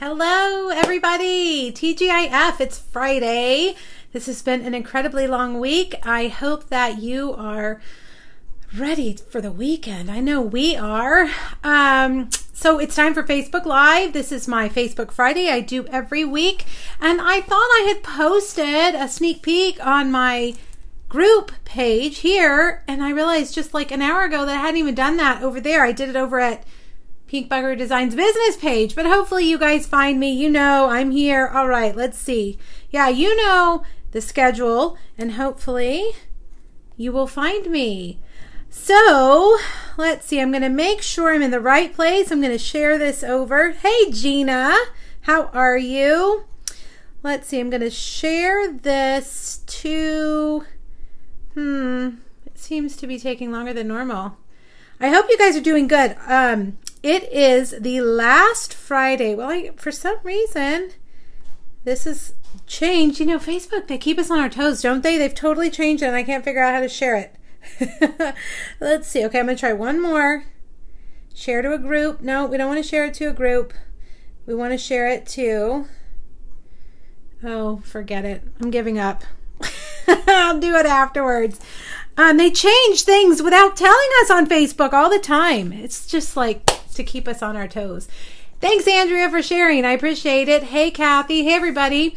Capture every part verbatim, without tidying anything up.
Hello everybody, T G I F, it's Friday. This has been an incredibly long week. I hope that you are ready for the weekend. I know we are. Um, so it's time for Facebook Live. This is my Facebook Friday I do every week. And I thought I had posted a sneak peek on my group page here. And I realized just like an hour ago that I hadn't even done that over there. I did it over at Pink Buckaroo Designs business page, but hopefully you guys find me. You know I'm here. All right, let's see. Yeah, you know the schedule, and hopefully you will find me. So let's see. I'm going to make sure I'm in the right place. I'm going to share this over. Hey, Gina, how are you? Let's see. I'm going to share this to, hmm, it seems to be taking longer than normal. I hope you guys are doing good. Um, It is the last Friday. Well, I, for some reason, this has changed. You know, Facebook, they keep us on our toes, don't they? They've totally changed it, and I can't figure out how to share it. Let's see. Okay, I'm going to try one more. Share to a group. No, we don't want to share it to a group. We want to share it to... Oh, forget it. I'm giving up. I'll do it afterwards. Um, they change things without telling us on Facebook all the time. It's just like... to keep us on our toes. Thanks, Andrea, for sharing. I appreciate it. Hey, Kathy. Hey, everybody.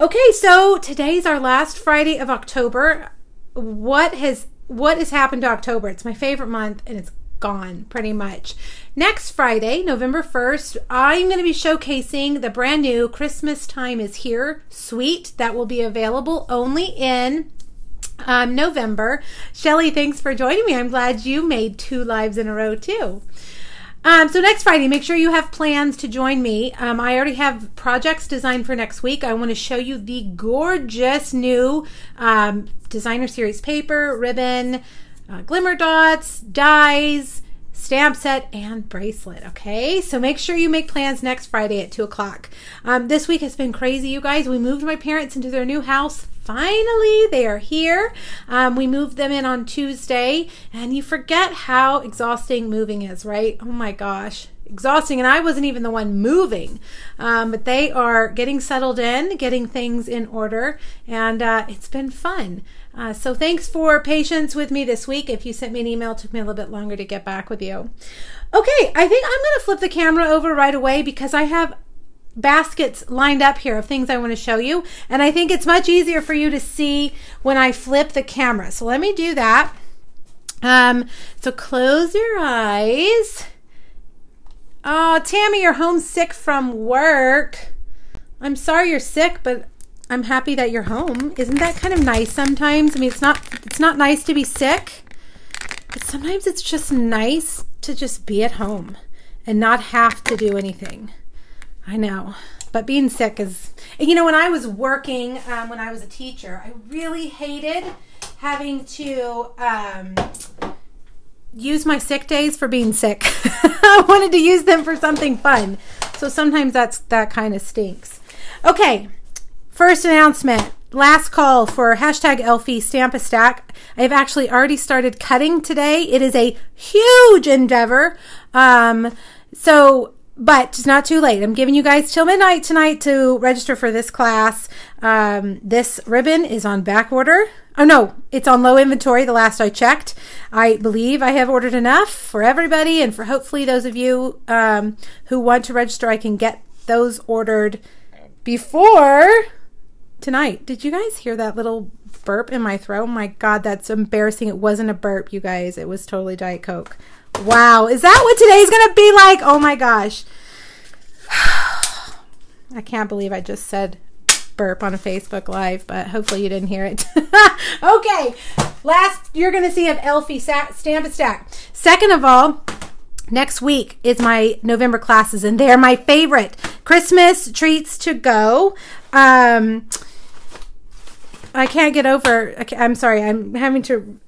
Okay, so today's our last Friday of October. What has what has happened to October? It's my favorite month, and it's gone pretty much. Next Friday, November first, I'm going to be showcasing the brand new Christmas Time is Here suite that will be available only in um, November. Shelly, thanks for joining me. I'm glad you made two lives in a row, too. Um, so next Friday, make sure you have plans to join me. Um, I already have projects designed for next week. I want to show you the gorgeous new um, designer series paper, ribbon, uh, glimmer dots, dies, stamp set, and bracelet. Okay, so make sure you make plans next Friday at two o'clock. Um, this week has been crazy, you guys. We moved my parents into their new house. Finally, they are here. Um, we moved them in on Tuesday, and you forget how exhausting moving is, right? Oh my gosh, exhausting. And I wasn't even the one moving, um, but they are getting settled in, getting things in order, and uh, it's been fun. Uh, so thanks for patience with me this week. If you sent me an email, it took me a little bit longer to get back with you. Okay, I think I'm going to flip the camera over right away because I have baskets lined up here of things I want to show you, and I think it's much easier for you to see when I flip the camera. So let me do that. Um, so close your eyes. Oh, Tammy, you're homesick from work. I'm sorry you're sick, but I'm happy that you're home. Isn't that kind of nice sometimes? I mean, it's not it's not nice to be sick, but sometimes it's just nice to just be at home and not have to do anything. I know, but being sick is, you know, when I was working, um, when I was a teacher, I really hated having to um, use my sick days for being sick. I wanted to use them for something fun. So sometimes that's that kind of stinks. Okay, first announcement. Last call for hashtag Elfie Stamp A Stack. I've actually already started cutting today. It is a huge endeavor. Um, so... But it's not too late. I'm giving you guys till midnight tonight to register for this class. Um, this ribbon is on back order. Oh, no, it's on low inventory, the last I checked. I believe I have ordered enough for everybody, and for hopefully those of you um, who want to register, I can get those ordered before tonight. Did you guys hear that little burp in my throat? Oh, my God, that's embarrassing. It wasn't a burp, you guys. It was totally Diet Coke. Wow, is that what today's gonna be like? Oh my gosh. I can't believe I just said burp on a Facebook Live, but hopefully you didn't hear it. Okay, last you're gonna see of Elfie Stamp A Stack. Second of all, next week is my November classes, and they're my favorite. Christmas Treats To Go. Um, I can't get over, I'm sorry, I'm having to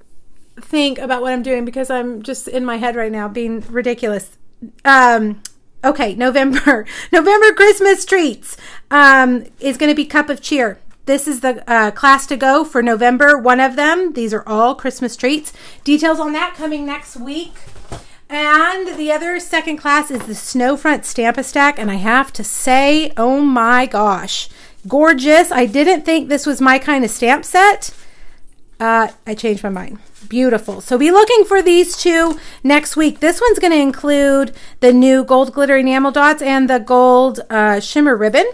think about what I'm doing because I'm just in my head right now being ridiculous. Um, okay, November. November Christmas Treats um, is going to be Cup of Cheer. This is the uh, class to go for November, one of them. These are all Christmas treats. Details on that coming next week. And the other second class is the Snowfront Stamp A Stack, and I have to say, oh my gosh, gorgeous. I didn't think this was my kind of stamp set. Uh, I changed my mind. Beautiful. So be looking for these two next week. This one's going to include the new gold glitter enamel dots and the gold uh, shimmer ribbon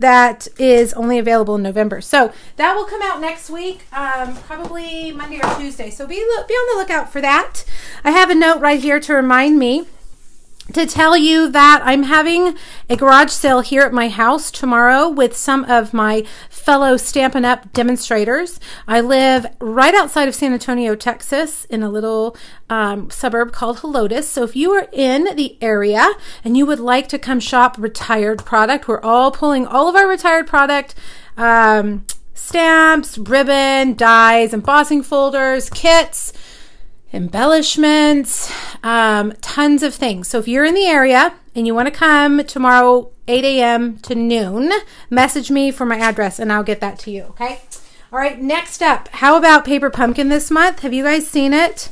that is only available in November. So that will come out next week, um, probably Monday or Tuesday. So be, look, be on the lookout for that. I have a note right here to remind me to tell you that I'm having a garage sale here at my house tomorrow with some of my fellow Stampin' Up demonstrators. I live right outside of San Antonio, Texas, in a little um, suburb called Helotes. So if you are in the area and you would like to come shop retired product, we're all pulling all of our retired product, um, stamps, ribbon, dies, embossing folders, kits, embellishments, um, tons of things. So if you're in the area and you want to come tomorrow, eight a m to noon, message me for my address and I'll get that to you, okay? All right, next up, how about Paper Pumpkin this month? Have you guys seen it?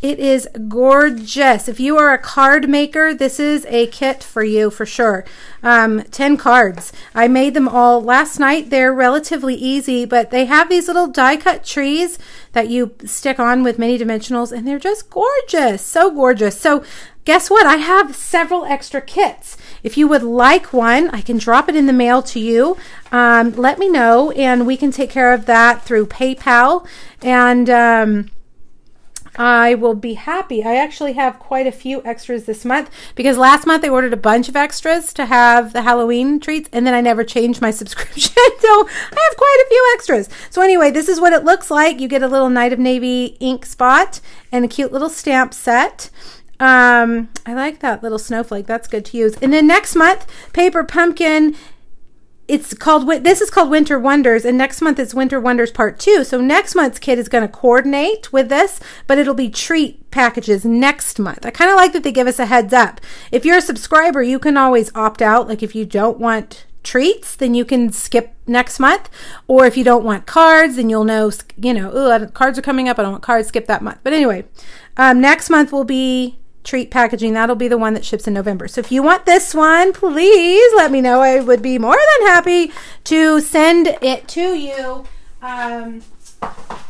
It is gorgeous. If you are a card maker, this is a kit for you for sure. Um, ten cards. I made them all last night. They're relatively easy, but they have these little die cut trees that you stick on with mini dimensionals, and they're just gorgeous. So gorgeous. So guess what? I have several extra kits. If you would like one, I can drop it in the mail to you. Um, let me know, and we can take care of that through PayPal. And um, I will be happy. I actually have quite a few extras this month because last month I ordered a bunch of extras to have the Halloween treats, and then I never changed my subscription. So I have quite a few extras. So anyway, this is what it looks like. You get a little Knight of Navy ink spot and a cute little stamp set. Um, I like that little snowflake. That's good to use. And then next month, Paper Pumpkin, it's called, this is called Winter Wonders, and next month is Winter Wonders Part two. So next month's kit is going to coordinate with this, but it'll be treat packages next month. I kind of like that they give us a heads up. If you're a subscriber, you can always opt out. Like if you don't want treats, then you can skip next month. Or if you don't want cards, then you'll know, you know, oh, cards are coming up. I don't want cards. Skip that month. But anyway, um, next month will be treat packaging. That'll be the one that ships in November. So if you want this one, please let me know. I would be more than happy to send it to you um,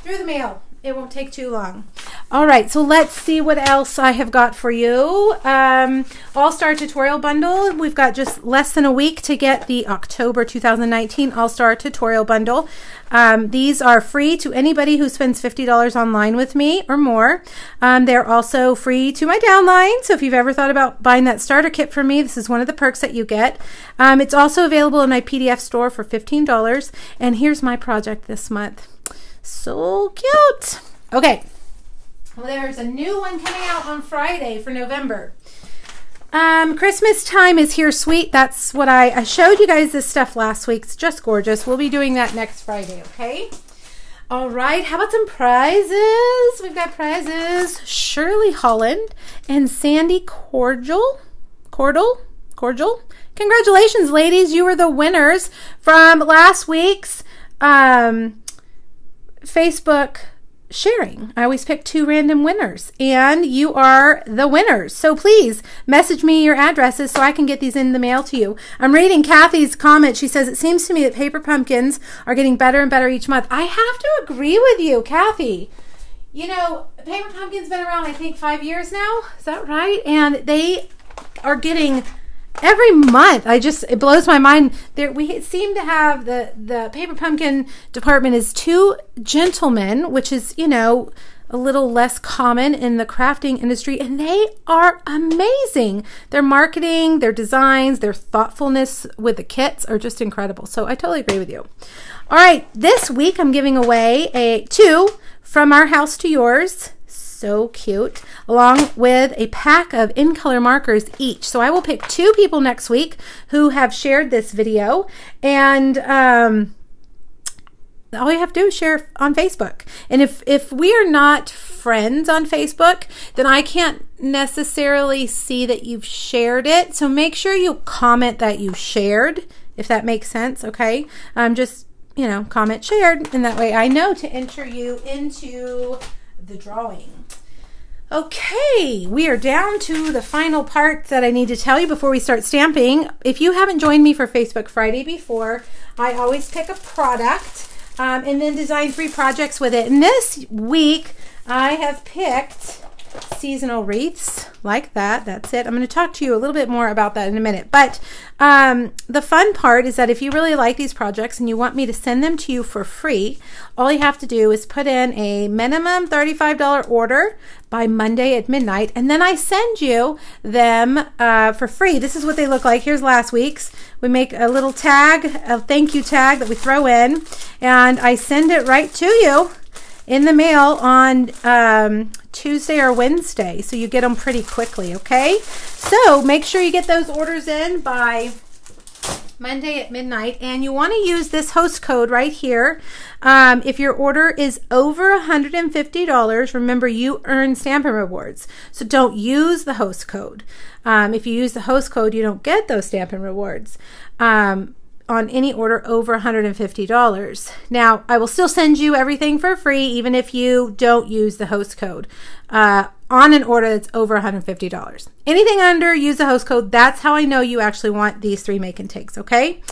through the mail. It won't take too long. All right, so let's see what else I have got for you. Um, All-Star Tutorial Bundle. We've got just less than a week to get the October two thousand nineteen All-Star Tutorial Bundle. Um, these are free to anybody who spends fifty dollars online with me or more. Um, they're also free to my downline. So if you've ever thought about buying that starter kit from me, this is one of the perks that you get. Um, it's also available in my P D F store for fifteen dollars. And here's my project this month. So cute. Okay. Well, there's a new one coming out on Friday for November. Um, Christmas Time Is Here, Sweet. That's what I, I showed you guys this stuff last week. It's just gorgeous. We'll be doing that next Friday, okay? All right. How about some prizes? We've got prizes. Shirley Holland and Sandy Cordial. Cordial? Cordial? Congratulations, ladies. You were the winners from last week's um, Facebook sharing. I always pick two random winners, and you are the winners. So please message me your addresses so I can get these in the mail to you. I'm reading Kathy's comment. She says, it seems to me that paper pumpkins are getting better and better each month. I have to agree with you, Kathy. You know, paper pumpkins been around, I think, five years now. Is that right? And they are getting every month. I just, it blows my mind. There, we seem to have the, the paper pumpkin department is two gentlemen, which is, you know, a little less common in the crafting industry. And they are amazing. Their marketing, their designs, their thoughtfulness with the kits are just incredible. So I totally agree with you. All right. This week I'm giving away a two from our house to yours. So cute, along with a pack of in color markers each. So I will pick two people next week who have shared this video, and um, all you have to do is share on Facebook. And if, if we are not friends on Facebook, then I can't necessarily see that you've shared it. So make sure you comment that you shared, if that makes sense, okay? Um, just, you know, comment shared, and that way I know to enter you into the drawing. Okay, we are down to the final part that I need to tell you before we start stamping. If you haven't joined me for Facebook Friday before, I always pick a product um, and then design three projects with it. And this week, I have picked seasonal wreaths like that. That's it. I'm going to talk to you a little bit more about that in a minute. But um, the fun part is that if you really like these projects and you want me to send them to you for free, all you have to do is put in a minimum thirty-five dollar order by Monday at midnight, and then I send you them uh, for free. This is what they look like. Here's last week's. We make a little tag, a thank you tag that we throw in, and I send it right to you in the mail on um, Tuesday or Wednesday, so you get them pretty quickly, okay? So make sure you get those orders in by Monday at midnight, and you want to use this host code right here. Um, if your order is over one hundred fifty dollars, remember you earn Stampin' rewards, so don't use the host code. Um, if you use the host code, you don't get those Stampin' rewards. Um, on any order over one hundred fifty dollars. Now, I will still send you everything for free even if you don't use the host code uh, on an order that's over one hundred fifty dollars. Anything under, use the host code. That's how I know you actually want these three make and takes, okay?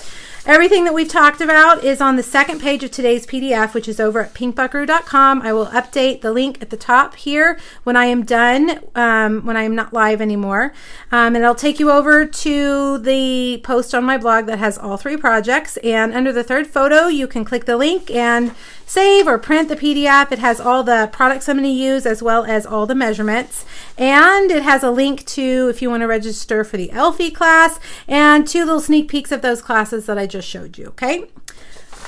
Everything that we've talked about is on the second page of today's P D F, which is over at pink buckaroo dot com. I will update the link at the top here when I am done, um, when I am not live anymore. Um, and I'll take you over to the post on my blog that has all three projects. And under the third photo, you can click the link and save or print the P D F. It has all the products I'm going to use as well as all the measurements. And it has a link to if you want to register for the Elfie class and two little sneak peeks of those classes that I just Just showed you, okay?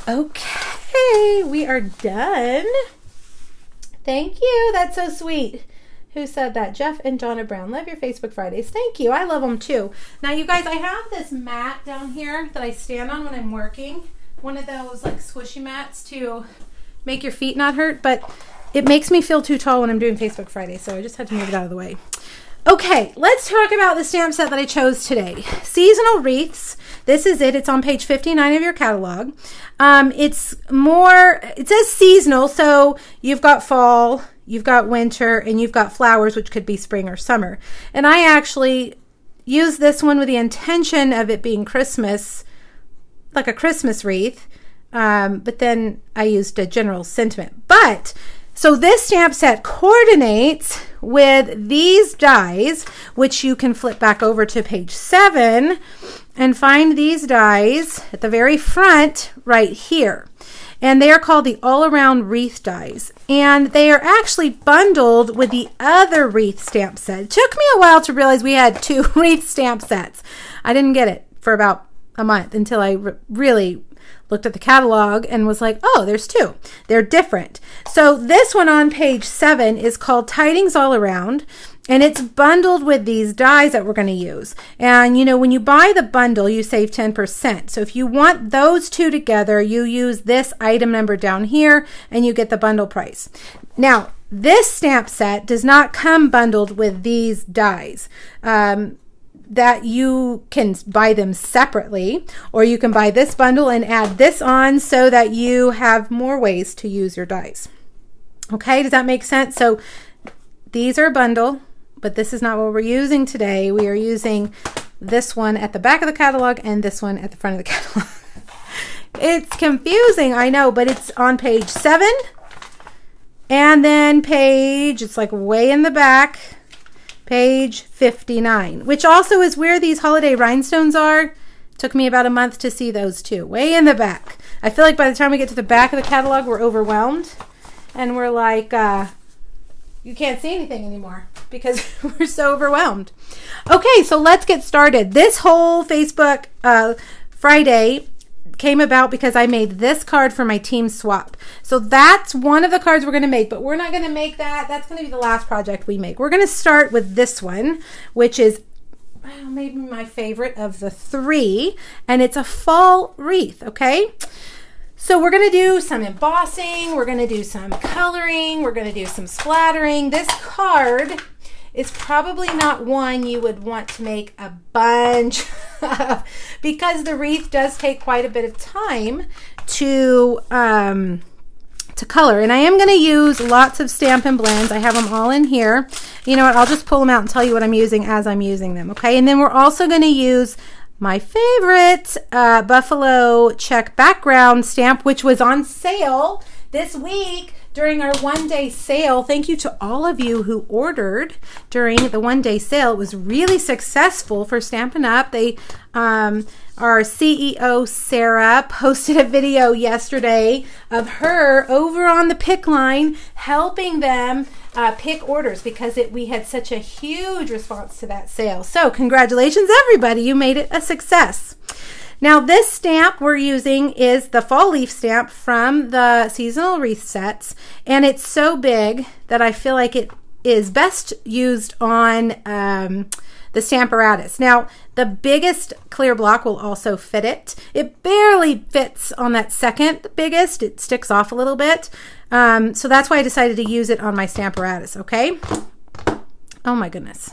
Okay, we are done. Thank you. That's so sweet. Who said that? Jeff and Donna Brown. Love your Facebook Fridays. Thank you. I love them too. Now, you guys, I have this mat down here that I stand on when I'm working. One of those like squishy mats to make your feet not hurt, but it makes me feel too tall when I'm doing Facebook Friday, so I just had to move it out of the way. Okay, let's talk about the stamp set that I chose today. Seasonal wreaths. This is it. It's on page fifty-nine of your catalog. Um, it's more, it says seasonal, so you've got fall, you've got winter, and you've got flowers, which could be spring or summer. And I actually used this one with the intention of it being Christmas, like a Christmas wreath, um, but then I used a general sentiment. But so this stamp set coordinates with these dies, which you can flip back over to page seven and find these dies at the very front right here. And they are called the all-around wreath dies. And they are actually bundled with the other wreath stamp set. It took me a while to realize we had two wreath stamp sets. I didn't get it for about a month until I really looked at the catalog and was like, oh, there's two. They're different. So this one on page seven is called Tidings All Around, and it's bundled with these dies that we're going to use. And, you know, when you buy the bundle, you save ten percent. So if you want those two together, you use this item number down here, and you get the bundle price. Now, this stamp set does not come bundled with these dies. Um, that you can buy them separately, or you can buy this bundle and add this on so that you have more ways to use your dies. Okay, does that make sense? So these are a bundle, but this is not what we're using today. We are using this one at the back of the catalog and this one at the front of the catalog. It's confusing, I know, but it's on page seven and then page, it's like way in the back, page fifty-nine, which also is where these holiday rhinestones are. Took me about a month to see those too, way in the back. I feel like by the time we get to the back of the catalog, we're overwhelmed and we're like, uh, you can't see anything anymore because we're so overwhelmed. Okay, so let's get started. This whole Facebook uh, Friday came about because I made this card for my team swap. So that's one of the cards we're going to make, but we're not going to make that. That's going to be the last project we make. We're going to start with this one, which is maybe my favorite of the three, and it's a fall wreath, okay? So we're going to do some embossing. We're going to do some coloring. We're going to do some splattering. This card is probably not one you would want to make a bunch of because the wreath does take quite a bit of time to um, to color. And I am going to use lots of Stampin' Blends. I have them all in here. You know what? I'll just pull them out and tell you what I'm using as I'm using them, okay? And then we're also going to use my favorite uh, Buffalo check background stamp, which was on sale this week during our one-day sale. Thank you to all of you who ordered during the one-day sale. It was really successful for Stampin' Up. They, um, our C E O, Sarah, posted a video yesterday of her over on the pick line helping them uh, pick orders because it, we had such a huge response to that sale. So congratulations, everybody. You made it a success. Now this stamp we're using is the fall leaf stamp from the seasonal wreath sets, and it's so big that I feel like it is best used on um, the Stamparatus. Now the biggest clear block will also fit it. It barely fits on that second biggest. It sticks off a little bit. Um, so that's why I decided to use it on my Stamparatus, okay? Oh my goodness.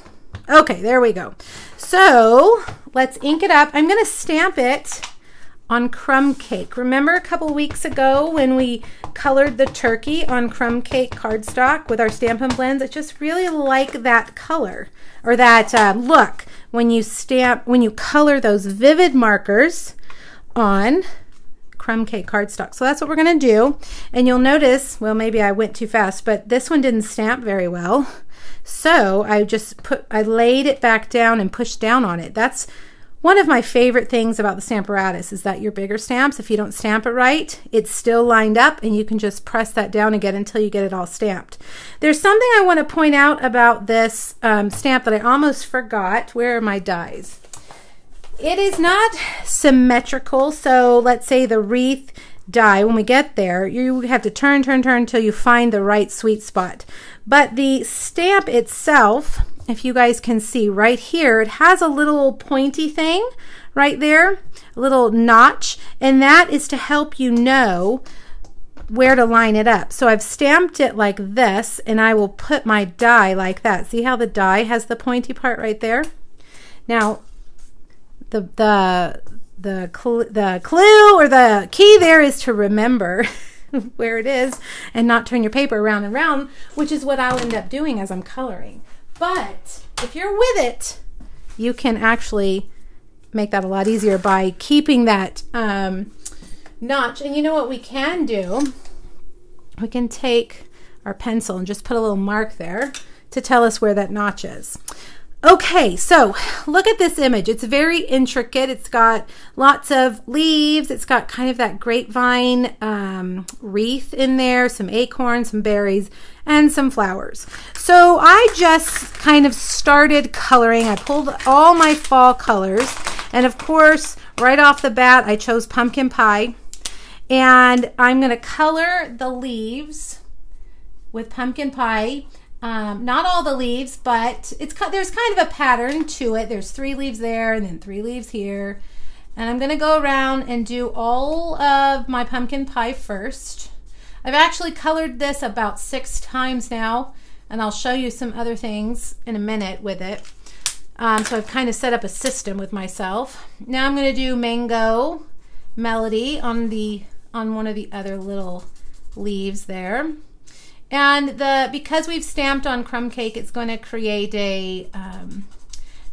Okay, there we go. So let's ink it up. I'm going to stamp it on crumb cake. Remember a couple weeks ago when we colored the turkey on crumb cake cardstock with our Stampin' Blends? I just really like that color or that uh, look when you stamp, when you color those vivid markers on crumb cake cardstock. So that's what we're going to do. And you'll notice, well, maybe I went too fast, but this one didn't stamp very well. So I just put, I laid it back down and pushed down on it. That's one of my favorite things about the Stamparatus is that your bigger stamps, if you don't stamp it right, it's still lined up and you can just press that down again until you get it all stamped. There's something I want to point out about this um, stamp that I almost forgot. Where are my dies? It is not symmetrical. So let's say the wreath die, when we get there, you have to turn, turn, turn until you find the right sweet spot. But the stamp itself, if you guys can see right here, it has a little pointy thing right there, a little notch, and that is to help you know where to line it up. So I've stamped it like this, and I will put my die like that. See how the die has the pointy part right there? Now, the the The, cl the clue or the key there is to remember where it is and not turn your paper around and round, which is what I'll end up doing as I'm coloring. But if you're with it, you can actually make that a lot easier by keeping that um, notch. And you know what we can do? We can take our pencil and just put a little mark there to tell us where that notch is. Okay, so look at this image. It's very intricate. It's got lots of leaves. It's got kind of that grapevine um, wreath in there, some acorns, some berries, and some flowers. So I just kind of started coloring. I pulled all my fall colors. And of course, right off the bat, I chose pumpkin pie. And I'm gonna color the leaves with pumpkin pie. Um, not all the leaves, but it's there's kind of a pattern to it. There's three leaves there and then three leaves here. And I'm going to go around and do all of my pumpkin pie first. I've actually colored this about six times now, and I'll show you some other things in a minute with it. Um, so I've kind of set up a system with myself. Now I'm going to do Mango Melody on the on one of the other little leaves there. And the because we've stamped on crumb cake, it's going to create a um,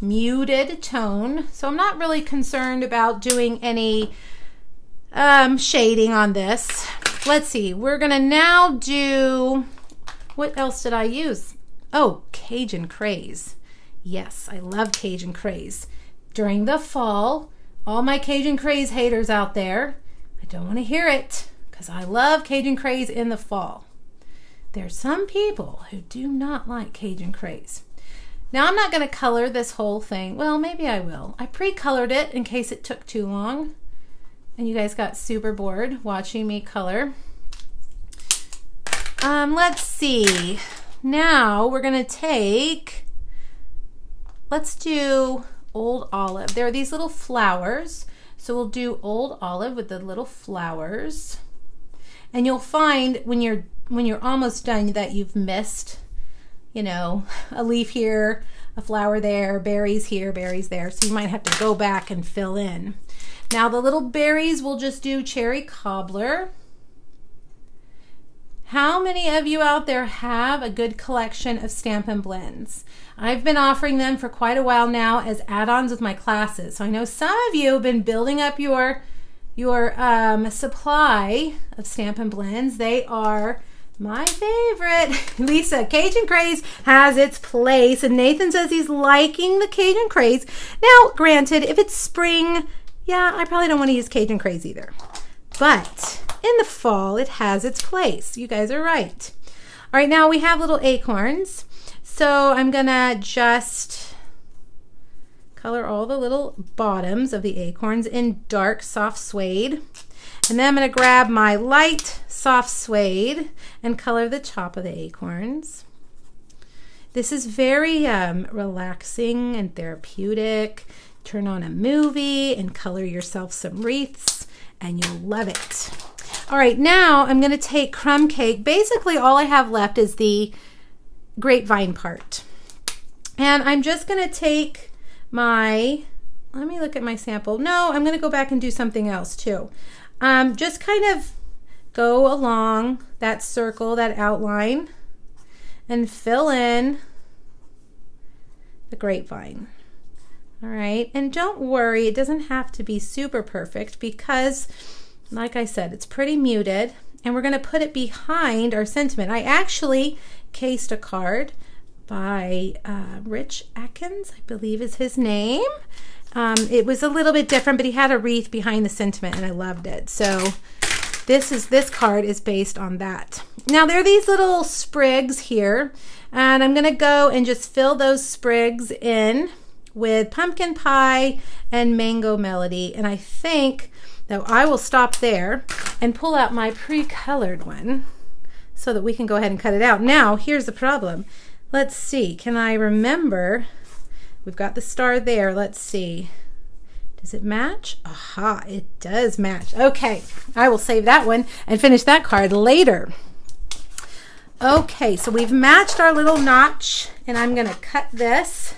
muted tone. So I'm not really concerned about doing any um, shading on this. Let's see. We're going to now do, what else did I use? Oh, Cajun Craze. Yes, I love Cajun Craze. During the fall, all my Cajun Craze haters out there, I don't want to hear it because I love Cajun Craze in the fall. There's some people who do not like Cajun Craze. Now I'm not going to color this whole thing. Well, maybe I will. I pre-colored it in case it took too long and you guys got super bored watching me color. Um, let's see. Now we're going to take, let's do Old Olive. There are these little flowers. So we'll do Old Olive with the little flowers. And you'll find when you're when you're almost done that you've missed, you know, a leaf here, a flower there, berries here, berries there. So you might have to go back and fill in. Now the little berries, we'll just do cherry cobbler. How many of you out there have a good collection of Stampin' Blends? I've been offering them for quite a while now as add-ons with my classes. So I know some of you have been building up your, your um, supply of Stampin' Blends. They are my favorite. Lisa, Cajun Craze has its place, and Nathan says he's liking the Cajun Craze. Now, granted, if it's spring, yeah, I probably don't want to use Cajun Craze either. But in the fall, it has its place. You guys are right. All right, now we have little acorns. So I'm gonna just color all the little bottoms of the acorns in dark soft suede. And then I'm gonna grab my light soft suede and color the top of the acorns. This is very um, relaxing and therapeutic. Turn on a movie and color yourself some wreaths, and you'll love it. All right, now I'm gonna take crumb cake. Basically, all I have left is the grapevine part. And I'm just gonna take my, let me look at my sample. No, I'm gonna go back and do something else too. Um, just kind of go along that circle, that outline, and fill in the grapevine. All right, and don't worry, it doesn't have to be super perfect because, like I said, it's pretty muted, and we're gonna put it behind our sentiment. I actually cased a card by uh, Rich Atkins, I believe is his name. Um, it was a little bit different, but he had a wreath behind the sentiment, and I loved it. So this is this card is based on that. Now there are these little sprigs here, and I'm gonna go and just fill those sprigs in with pumpkin pie and mango melody. And I think that I will stop there and pull out my pre-colored one so that we can go ahead and cut it out. Now, here's the problem. Let's see, can I remember? We've got the star there, let's see. Does it match? Aha, it does match. Okay, I will save that one and finish that card later. Okay, so we've matched our little notch, and I'm gonna cut this.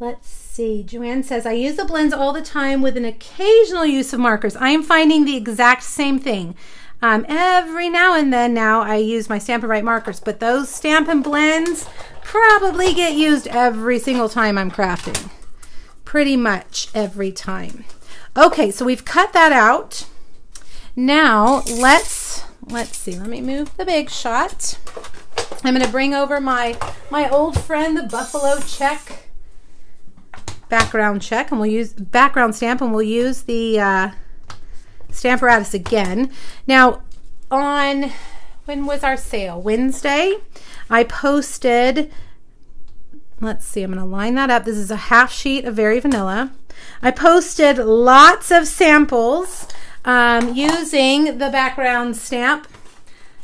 Let's see, Joanne says, I use the blends all the time with an occasional use of markers. I am finding the exact same thing. Um, every now and then now I use my Stampin' Write markers, but those Stampin' Blends probably get used every single time I'm crafting. Pretty much every time. Okay, so we've cut that out. Now let's, let's see, let me move the big shot. I'm gonna bring over my, my old friend, the Buffalo check. background check and we'll use background stamp and we'll use the uh, Stamparatus again. Now on, when was our sale? Wednesday. I posted, let's see, I'm gonna line that up. This is a half sheet of Very Vanilla. I posted lots of samples um, using the background stamp.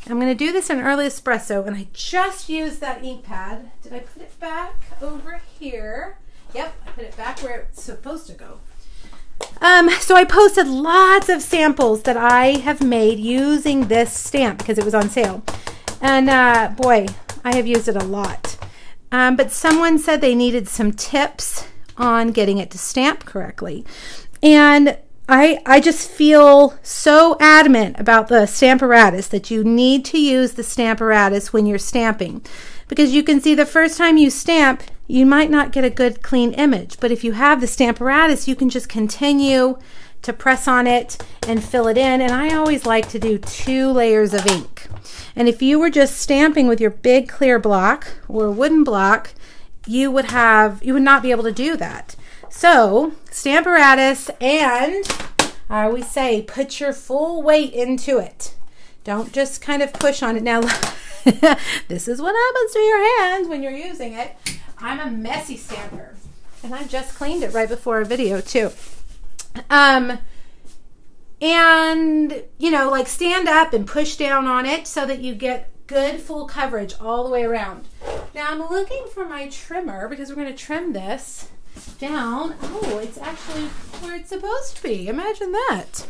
I'm gonna do this in Early Espresso, and I just used that ink pad. Did I put it back over here? Yep, I put it back where it's supposed to go. Um, so I posted lots of samples that I have made using this stamp because it was on sale. And uh, boy, I have used it a lot. Um, but someone said they needed some tips on getting it to stamp correctly. And I, I just feel so adamant about the Stamparatus that you need to use the Stamparatus when you're stamping. Because you can see the first time you stamp, you might not get a good clean image, but if you have the Stamparatus, you can just continue to press on it and fill it in. And I always like to do two layers of ink. And if you were just stamping with your big clear block or wooden block, you would have, you would not be able to do that. So Stamparatus, and I always say, put your full weight into it. Don't just kind of push on it. Now, this is what happens to your hands when you're using it. I'm a messy stamper, and I just cleaned it right before a video too. Um, and you know, like stand up and push down on it so that you get good full coverage all the way around. Now I'm looking for my trimmer because we're gonna trim this down. Oh, it's actually where it's supposed to be. Imagine that.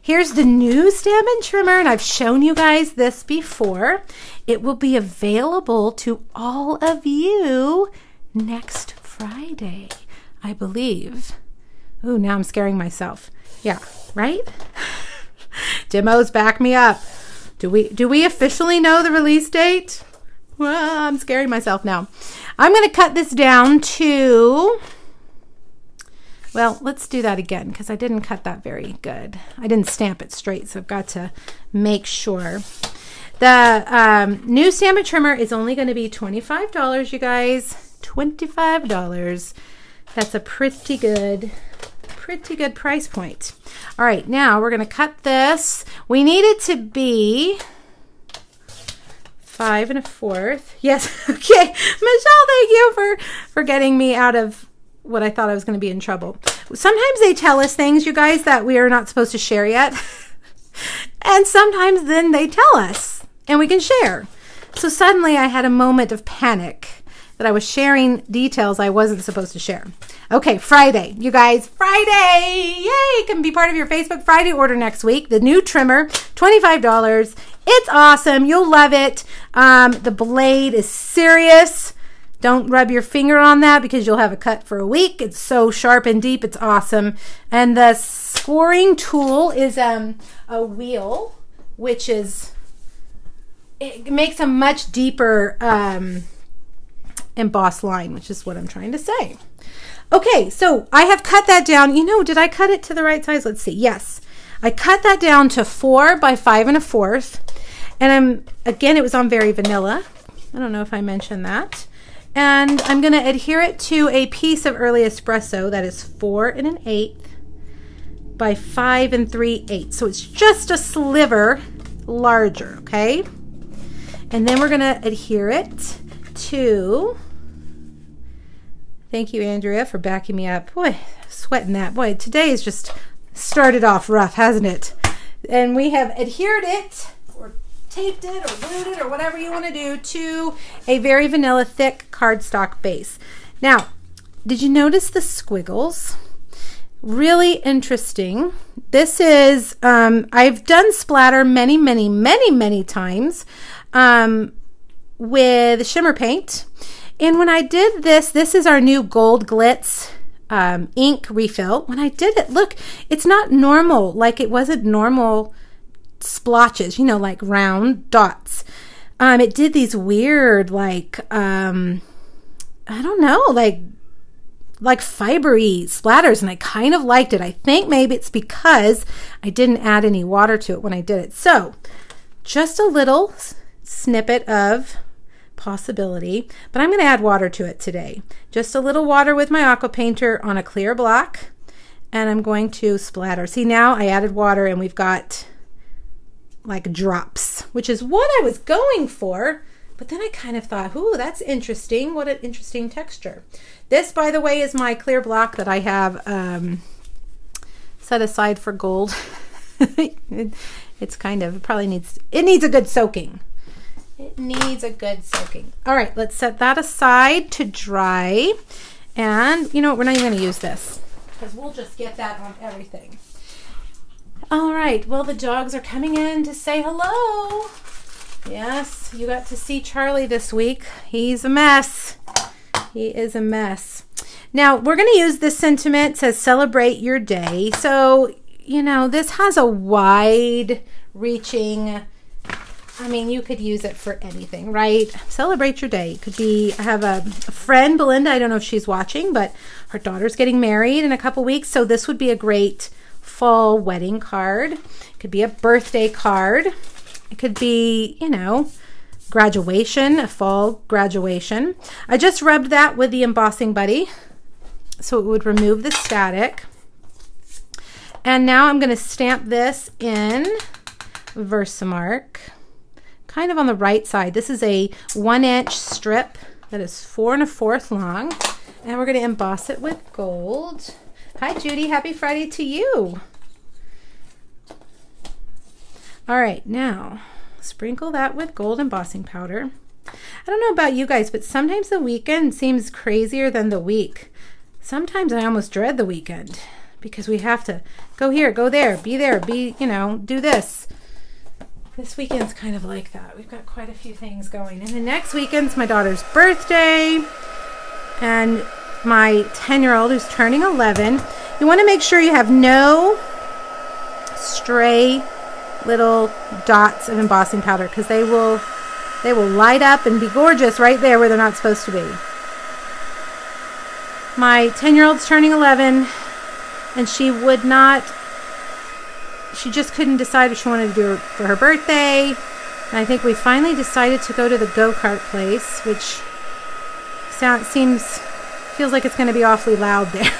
Here's the new Stampin' Trimmer, and I've shown you guys this before. It will be available to all of you next Friday, I believe. Ooh, now I'm scaring myself. Yeah, right? Jimmo's back me up. Do we do we officially know the release date? Well, I'm scaring myself now. I'm going to cut this down to, well, let's do that again because I didn't cut that very good. I didn't stamp it straight, so I've got to make sure. The um, new Stampin' Trimmer is only going to be twenty-five dollars, you guys. twenty-five dollars. That's a pretty good, pretty good price point. All right, now we're going to cut this. We need it to be five and a fourth. Yes, okay. Michelle, thank you for, for getting me out of what I thought I was going to be in trouble. Sometimes they tell us things, you guys, that we are not supposed to share yet. And sometimes then they tell us and we can share. So suddenly I had a moment of panic that I was sharing details I wasn't supposed to share. Okay, Friday, you guys, Friday, yay, can be part of your Facebook Friday order next week. The new trimmer, twenty-five dollars. It's awesome, you'll love it. Um, the blade is serious. Don't rub your finger on that because you'll have a cut for a week. It's so sharp and deep, it's awesome. And the scoring tool is um, a wheel, which is, it makes a much deeper um, embossed line, which is what I'm trying to say. Okay, so I have cut that down. You know, did I cut it to the right size? Let's see, yes. I cut that down to four by five and a fourth. And I'm, again, it was on Very Vanilla. I don't know if I mentioned that. And I'm gonna adhere it to a piece of Early Espresso that is four and an eighth by five and three eighths. So it's just a sliver larger, okay? And then we're gonna adhere it to, thank you, Andrea, for backing me up. Boy, sweating that. Boy, today has just started off rough, hasn't it? And we have adhered it, taped it or glued it or whatever you want to do to a Very Vanilla thick cardstock base. Now, did you notice the squiggles? Really interesting. This is, um, I've done splatter many, many, many, many times um, with shimmer paint. And when I did this, this is our new Gold Glitz um, ink refill. When I did it, look, it's not normal. Like it wasn't normal splotches, you know, like round dots. Um, it did these weird, like, um, I don't know, like, like fibery splatters, and I kind of liked it. I think maybe it's because I didn't add any water to it when I did it. So just a little snippet of possibility, but I'm going to add water to it today. Just a little water with my aqua painter on a clear block, and I'm going to splatter. See, now I added water and we've got like drops, which is what I was going for, but then I kind of thought, ooh, that's interesting. What an interesting texture. This, by the way, is my clear block that I have um, set aside for gold. It's kind of, it probably needs, it needs a good soaking. It needs a good soaking. All right, let's set that aside to dry. And you know what, we're not even gonna use this because we'll just get that on everything. All right, well, the dogs are coming in to say hello. Yes, you got to see Charlie this week. He's a mess. He is a mess. Now, we're going to use this sentiment to celebrate your day. So, you know, this has a wide-reaching, I mean, you could use it for anything, right? Celebrate your day. It could be, I have a friend, Belinda, I don't know if she's watching, but her daughter's getting married in a couple weeks, so this would be a great fall wedding card. It could be a birthday card. It could be, you know, graduation, a fall graduation. I just rubbed that with the embossing buddy so it would remove the static. And now I'm going to stamp this in Versamark, kind of on the right side. This is a one inch strip that is four and a fourth long, and we're going to emboss it with gold. Hi, Judy. Happy Friday to you. All right, now sprinkle that with gold embossing powder. I don't know about you guys, but sometimes the weekend seems crazier than the week. Sometimes I almost dread the weekend because we have to go here, go there, be there, be, you know, do this. This weekend's kind of like that. We've got quite a few things going. And the next weekend's my daughter's birthday, and my ten-year-old who's turning eleven. You want to make sure you have no stray little dots of embossing powder, because they will they will light up and be gorgeous right there where they're not supposed to be. My ten-year-old's turning eleven, and she would not, she just couldn't decide if she wanted to do it for her birthday. And I think we finally decided to go to the go-kart place, which sound, seems, feels like it's going to be awfully loud there.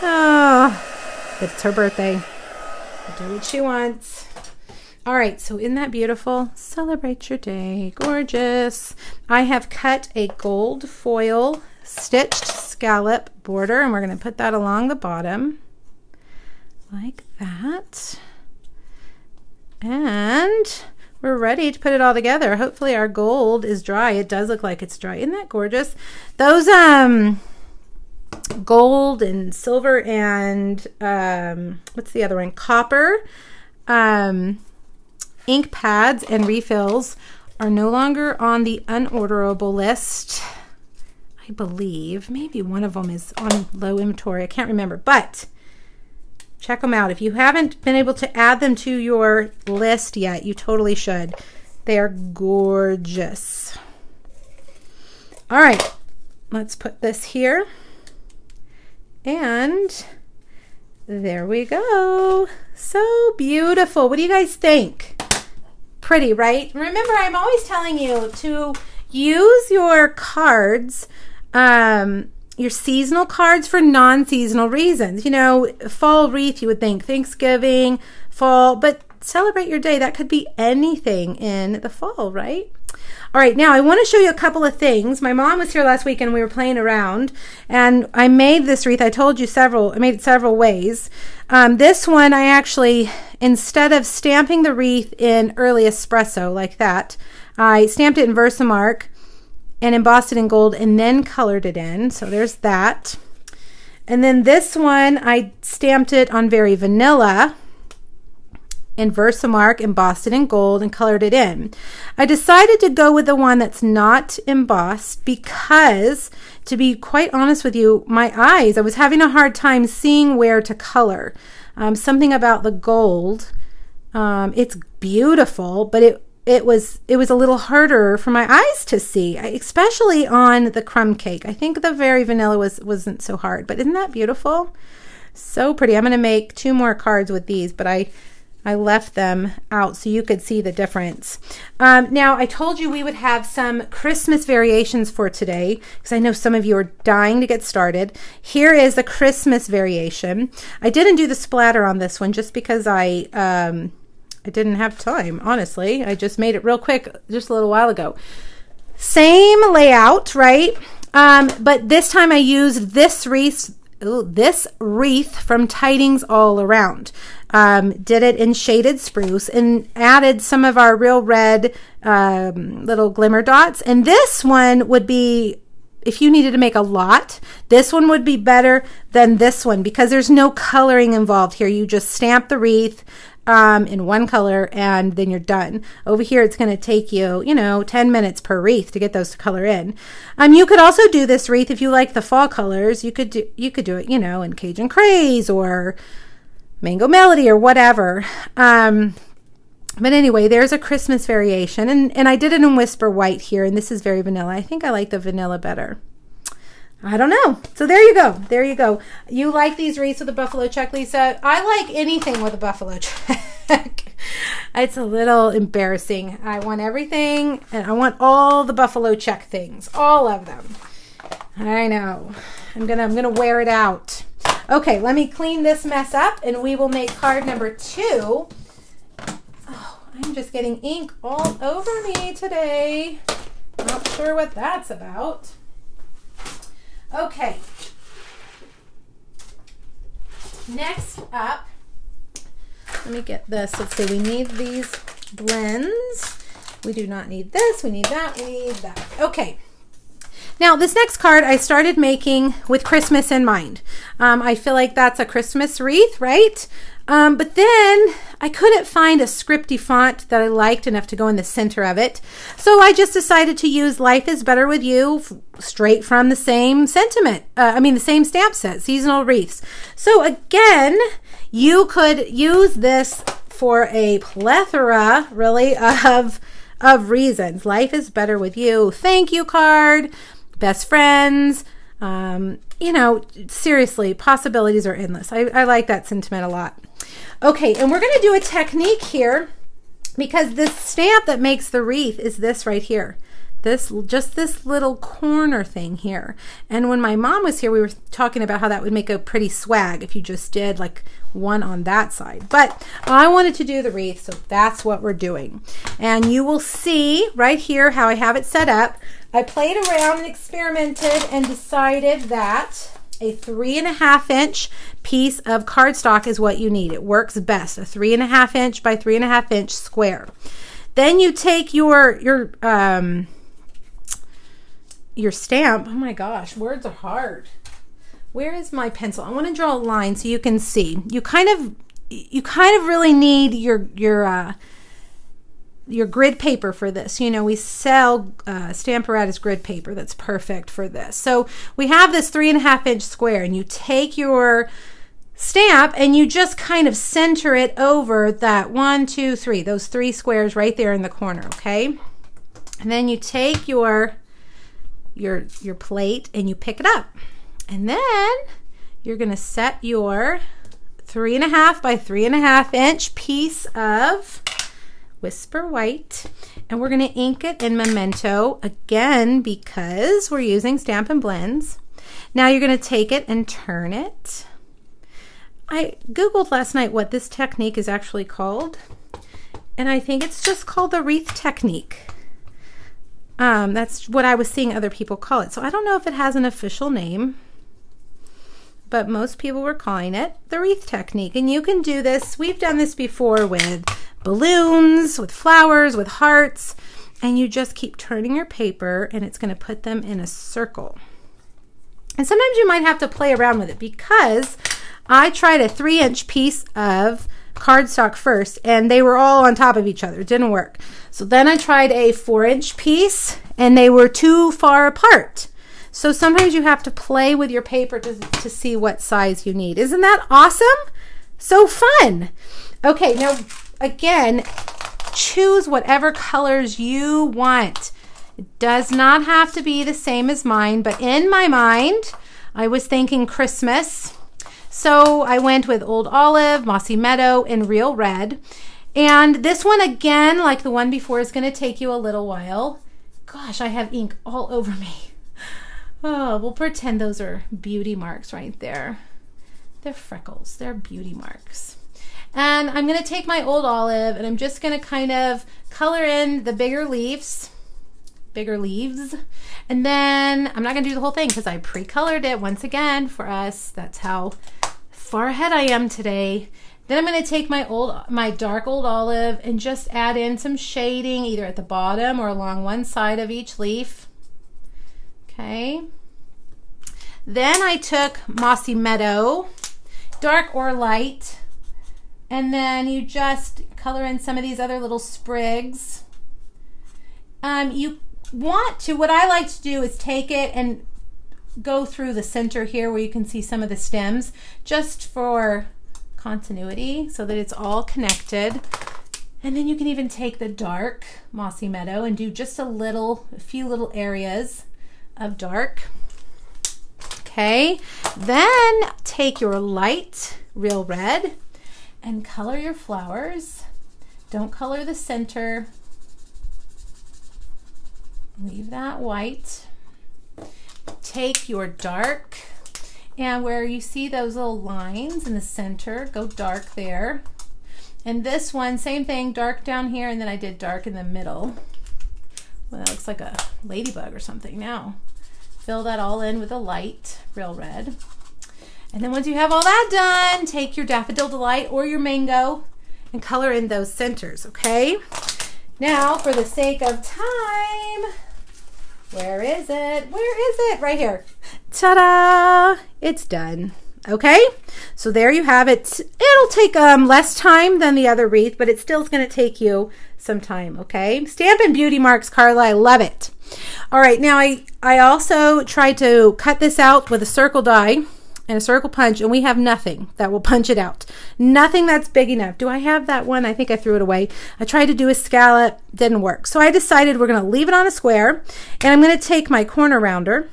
Oh, but it's her birthday. She'll do what she wants. All right, so isn't that beautiful? Celebrate your day. Gorgeous. I have cut a gold foil stitched scallop border, and we're going to put that along the bottom like that. And we're ready to put it all together. Hopefully our gold is dry. It does look like it's dry. Isn't that gorgeous? Those um gold and silver and um what's the other one? Copper um ink pads and refills are no longer on the unorderable list. I believe maybe one of them is on low inventory. I can't remember, but check them out. If you haven't been able to add them to your list yet, you totally should. They are gorgeous. All right, let's put this here. And there we go. So beautiful. What do you guys think? Pretty, right? Remember, I'm always telling you to use your cards, um, your seasonal cards, for non-seasonal reasons. You know, fall wreath, you would think Thanksgiving, fall, but celebrate your day. That could be anything in the fall, right? All right, now I want to show you a couple of things. My mom was here last week and we were playing around, and I made this wreath. I told you several, I made it several ways. Um, this one I actually, instead of stamping the wreath in early espresso like that, I stamped it in Versamark and embossed it in gold and then colored it in. So there's that. And then this one, I stamped it on Very Vanilla in Versamark, embossed it in gold and colored it in. I decided to go with the one that's not embossed because, to be quite honest with you, my eyes, I was having a hard time seeing where to color. Um, something about the gold, um, it's beautiful, but it It was it was a little harder for my eyes to see, especially on the crumb cake. I think the Very Vanilla was, wasn't so hard, but isn't that beautiful? So pretty. I'm going to make two more cards with these, but I, I left them out so you could see the difference. Um, now, I told you we would have some Christmas variations for today because I know some of you are dying to get started. Here is the Christmas variation. I didn't do the splatter on this one just because I... Um, I didn't have time, honestly. I just made it real quick just a little while ago. Same layout, right? Um, but this time I used this wreath, ooh, this wreath from Tidings All Around. Um, did it in shaded spruce and added some of our real red um, little glimmer dots. And this one would be, if you needed to make a lot, this one would be better than this one because there's no coloring involved here. You just stamp the wreath Um, in one color and then you're done. Over here it's going to take you, you know, ten minutes per wreath to get those to color in. Um, you could also do this wreath if you like the fall colors. You could do, you could do it, you know, in Cajun Craze or Mango Melody or whatever. Um, but anyway, there's a Christmas variation, and, and I did it in Whisper White here, and this is Very Vanilla. I think I like the vanilla better. I don't know. So there you go. There you go. You like these wreaths with a buffalo check, Lisa? I like anything with a buffalo check. It's a little embarrassing. I want everything, and I want all the buffalo check things, all of them. I know. I'm gonna, I'm gonna wear it out. Okay, let me clean this mess up, and we will make card number two. Oh, I'm just getting ink all over me today. Not sure what that's about. Okay, next up, let me get this. Let's see, we need these blends. We do not need this, we need that, we need that. Okay, now this next card I started making with Christmas in mind. Um, I feel like that's a Christmas wreath, right? Um, but then I couldn't find a scripty font that I liked enough to go in the center of it. So I just decided to use Life is Better With You straight from the same sentiment. Uh, I mean, the same stamp set, Seasonal Wreaths. So again, you could use this for a plethora, really, of, of reasons. Life is Better With You, thank you card, best friends, um, you know, seriously, possibilities are endless. I, I like that sentiment a lot. Okay, and we're going to do a technique here because this stamp that makes the wreath is this right here. This, just this little corner thing here. And when my mom was here, we were talking about how that would make a pretty swag if you just did like one on that side. But I wanted to do the wreath, so that's what we're doing. And you will see right here how I have it set up. I played around and experimented and decided that a three and a half inch piece of cardstock is what you need. It works best, a three and a half inch by three and a half inch square. Then you take your, your, um, your stamp. Oh my gosh, words are hard. Where is my pencil? I want to draw a line so you can see. You kind of, you kind of really need your your uh, your grid paper for this. You know, we sell uh, Stamparatus grid paper that's perfect for this. So we have this three and a half inch square, and you take your stamp and you just kind of center it over that one, two, three, those three squares right there in the corner. Okay, and then you take your your your plate and you pick it up, and then you're gonna set your three and a half by three and a half inch piece of Whisper White, and we're gonna ink it in Memento again because we're using Stampin' Blends. Now you're gonna take it and turn it. I googled last night what this technique is actually called, and I think it's just called the wreath technique. Um, that's what I was seeing other people call it. So I don't know if it has an official name, but most people were calling it the wreath technique. And you can do this. We've done this before with balloons, with flowers, with hearts, and you just keep turning your paper and it's going to put them in a circle. And sometimes you might have to play around with it because I tried a three inch piece of cardstock first and they were all on top of each other. It didn't work. So then I tried a four inch piece and they were too far apart. So sometimes you have to play with your paper to, to see what size you need. Isn't that awesome? So fun. Okay, now again, choose whatever colors you want. It does not have to be the same as mine, but in my mind, I was thinking Christmas. So I went with Old Olive, Mossy Meadow, and Real Red. And this one again, like the one before, is going to take you a little while. Gosh, I have ink all over me. Oh, we'll pretend those are beauty marks right there. They're freckles. They're beauty marks. And I'm going to take my Old Olive and I'm just going to kind of color in the bigger leaves. Bigger leaves. And then I'm not gonna do the whole thing because I pre-colored it once again for us. That's how far ahead I am today. Then I'm gonna take my old, my dark Old Olive and just add in some shading either at the bottom or along one side of each leaf. Okay. Then I took Mossy Meadow, dark or light. And then you just color in some of these other little sprigs. Um, you want to, what I like to do is take it and go through the center here where you can see some of the stems just for continuity so that it's all connected. And then you can even take the dark Mossy Meadow and do just a little, a few little areas of dark. Okay, then take your light Real Red and color your flowers. Don't color the center. Leave that white. Take your dark, and where you see those little lines in the center, go dark there. And this one, same thing, dark down here, and then I did dark in the middle. Well, that looks like a ladybug or something now. Fill that all in with a light Real Red. And then once you have all that done, take your Daffodil Delight or your Mango and color in those centers, okay? Now, for the sake of time, where is it? Where is it? Right here. Ta-da! It's done. Okay? So there you have it. It'll take um, less time than the other wreath, but it still is going to take you some time, okay? Stampin' Beauty Marks, Carla. I love it. All right. Now, I, I also tried to cut this out with a circle die and a circle punch, and we have nothing that will punch it out. Nothing that's big enough. Do I have that one? I think I threw it away. I tried to do a scallop, didn't work. So I decided we're gonna leave it on a square, and I'm gonna take my corner rounder,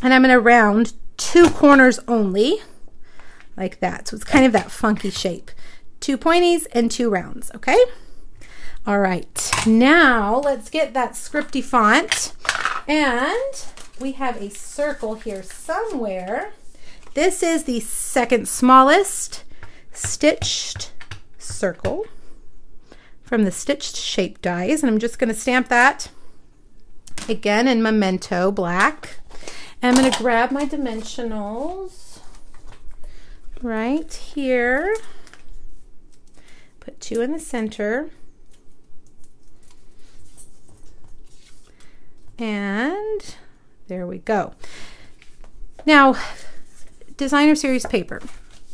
and I'm gonna round two corners only, like that. So it's kind of that funky shape. Two pointies and two rounds, okay? All right, now let's get that scripty font, and we have a circle here somewhere. This is the second smallest stitched circle from the stitched shape dies, and I'm just gonna stamp that again in Memento black. And I'm gonna grab my dimensionals right here, put two in the center, and there we go. Now, designer series paper.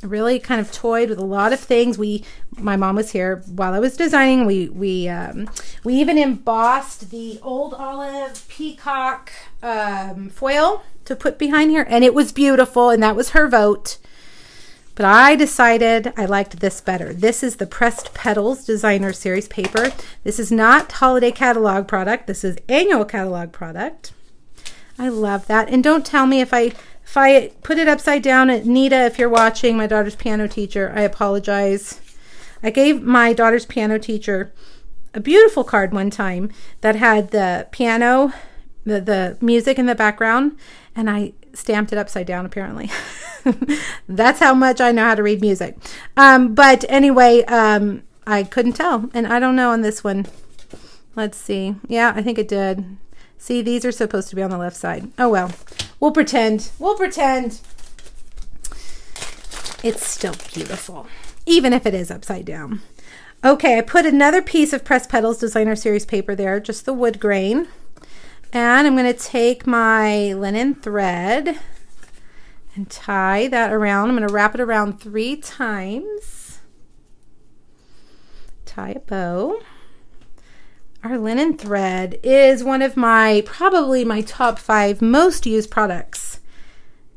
I really kind of toyed with a lot of things. We, my mom was here while I was designing. We we um, we even embossed the old olive peacock um, foil to put behind here, and it was beautiful, and that was her vote. But I decided I liked this better. This is the Pressed Petals designer series paper. This is not holiday catalog product. This is annual catalog product. I love that. And don't tell me if I If I put it upside down, Nita, if you're watching, my daughter's piano teacher, I apologize. I gave my daughter's piano teacher a beautiful card one time that had the piano, the, the music in the background, and I stamped it upside down, apparently. That's how much I know how to read music. Um, but anyway, um, I couldn't tell, and I don't know on this one. Let's see. Yeah, I think it did. See, these are supposed to be on the left side. Oh, well. We'll pretend. We'll pretend. It's still beautiful, even if it is upside down. Okay, I put another piece of Pressed Petals Designer Series paper there, just the wood grain. And I'm going to take my linen thread and tie that around. I'm going to wrap it around three times. Tie a bow. Our linen thread is one of my, probably my top five most used products.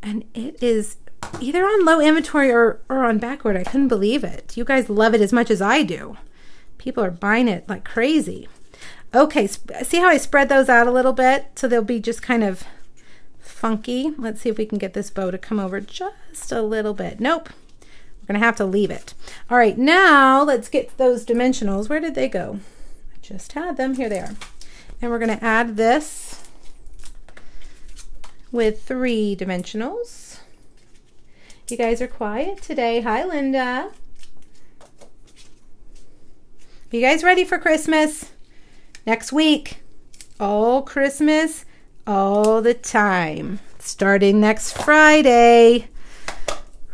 And it is either on low inventory or, or on backorder. I couldn't believe it. You guys love it as much as I do. People are buying it like crazy. Okay, see how I spread those out a little bit? So they'll be just kind of funky. Let's see if we can get this bow to come over just a little bit. Nope, we're gonna have to leave it. All right, now let's get those dimensionals. Where did they go? Just had them, here they are. And we're gonna add this with three dimensionals. You guys are quiet today. Hi, Linda. You guys ready for Christmas? Next week, all Christmas, all the time. Starting next Friday.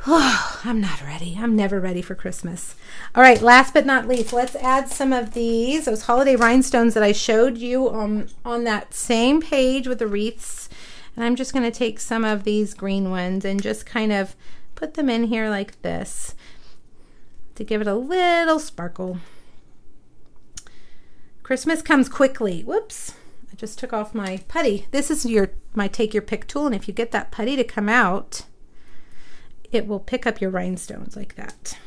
Oh, I'm not ready. I'm never ready for Christmas. All right, last but not least, let's add some of these, those holiday rhinestones that I showed you um, on that same page with the wreaths. And I'm just gonna take some of these green ones and just kind of put them in here like this to give it a little sparkle. Christmas comes quickly. Whoops, I just took off my putty. This is your my take your pick tool, and if you get that putty to come out, it will pick up your rhinestones like that.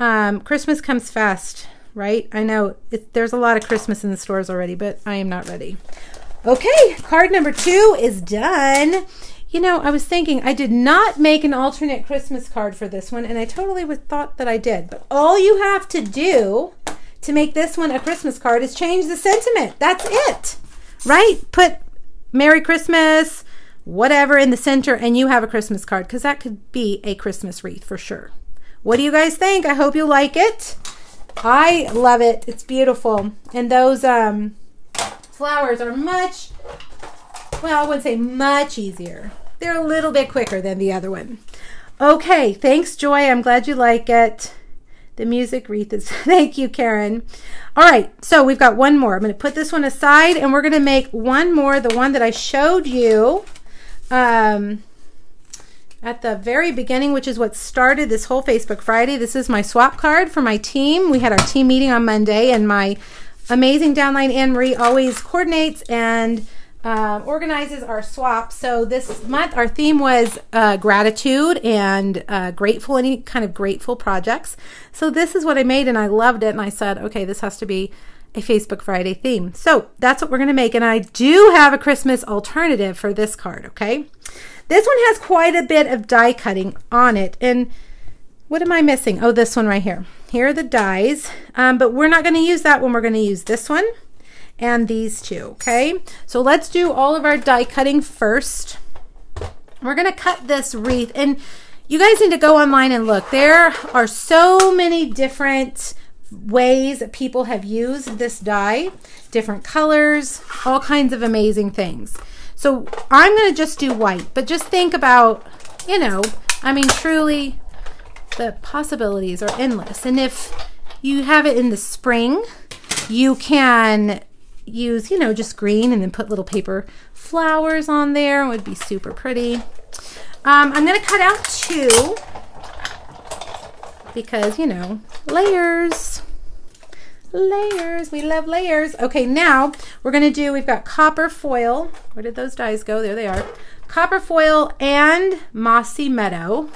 Um, Christmas comes fast, right? I know it, there's a lot of Christmas in the stores already, but I am not ready. Okay, card number two is done. You know, I was thinking I did not make an alternate Christmas card for this one, and I totally would thought that I did, but all you have to do to make this one a Christmas card is change the sentiment. That's it, right? Put Merry Christmas, whatever in the center, and you have a Christmas card, because that could be a Christmas wreath for sure. What do you guys think? I hope you like it. I love it. It's beautiful. And those um, flowers are much, well, I wouldn't say much easier. They're a little bit quicker than the other one. Okay, thanks, Joy. I'm glad you like it. The music wreath is, thank you, Karen. All right, so we've got one more. I'm going to put this one aside, and we're going to make one more, the one that I showed you um at the very beginning, which is what started this whole Facebook Friday. This is my swap card for my team. We had our team meeting on Monday, and my amazing downline Anne Marie always coordinates and um, organizes our swap. So this month our theme was uh, gratitude and uh, grateful, any kind of grateful projects. So this is what I made and I loved it. And I said, okay, this has to be a Facebook Friday theme. So that's what we're going to make. And I do have a Christmas alternative for this card, okay? This one has quite a bit of die cutting on it. And what am I missing? Oh, this one right here. Here are the dies, um, but we're not going to use that one. We're going to use this one and these two, okay? So let's do all of our die cutting first. We're going to cut this wreath. And you guys need to go online and look. There are so many different ways that people have used this die, different colors, all kinds of amazing things. So I'm going to just do white, but just think about, you know, I mean, truly the possibilities are endless. And if you have it in the spring, you can use, you know, just green and then put little paper flowers on there. It would be super pretty. Um, I'm going to cut out two because, you know, layers. Layers, we love layers. Okay, now we're gonna do, we've got copper foil. Where did those dies go? There they are. Copper foil and mossy meadow.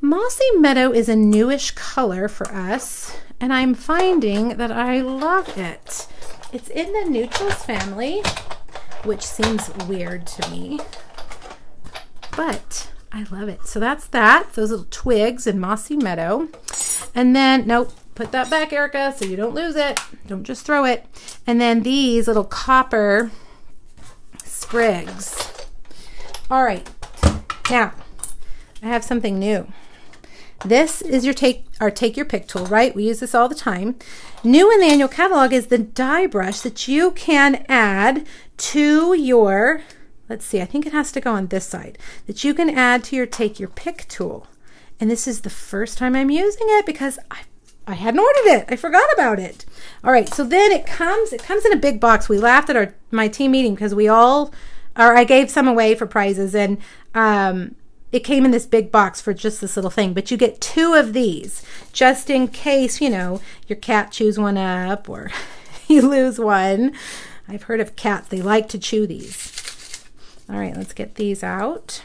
Mossy meadow is a newish color for us, and I'm finding that I love it. It's in the neutrals family, which seems weird to me, but I love it. So that's that, those little twigs and mossy meadow. And then, nope, put that back, Erica, so you don't lose it. Don't just throw it. And then these little copper sprigs. All right, now I have something new. This is your take, our take your pick tool, right? We use this all the time. New in the annual catalog is the die brush that you can add to your, let's see, I think it has to go on this side, that you can add to your take your pick tool. And this is the first time I'm using it because I've I hadn't ordered it. I forgot about it. All right, so then it comes it comes in a big box. We laughed at our my team meeting because we all, or I gave some away for prizes, and um, it came in this big box for just this little thing. But you get two of these just in case, you know, your cat chews one up or you lose one. I've heard of cats. They like to chew these. All right, let's get these out.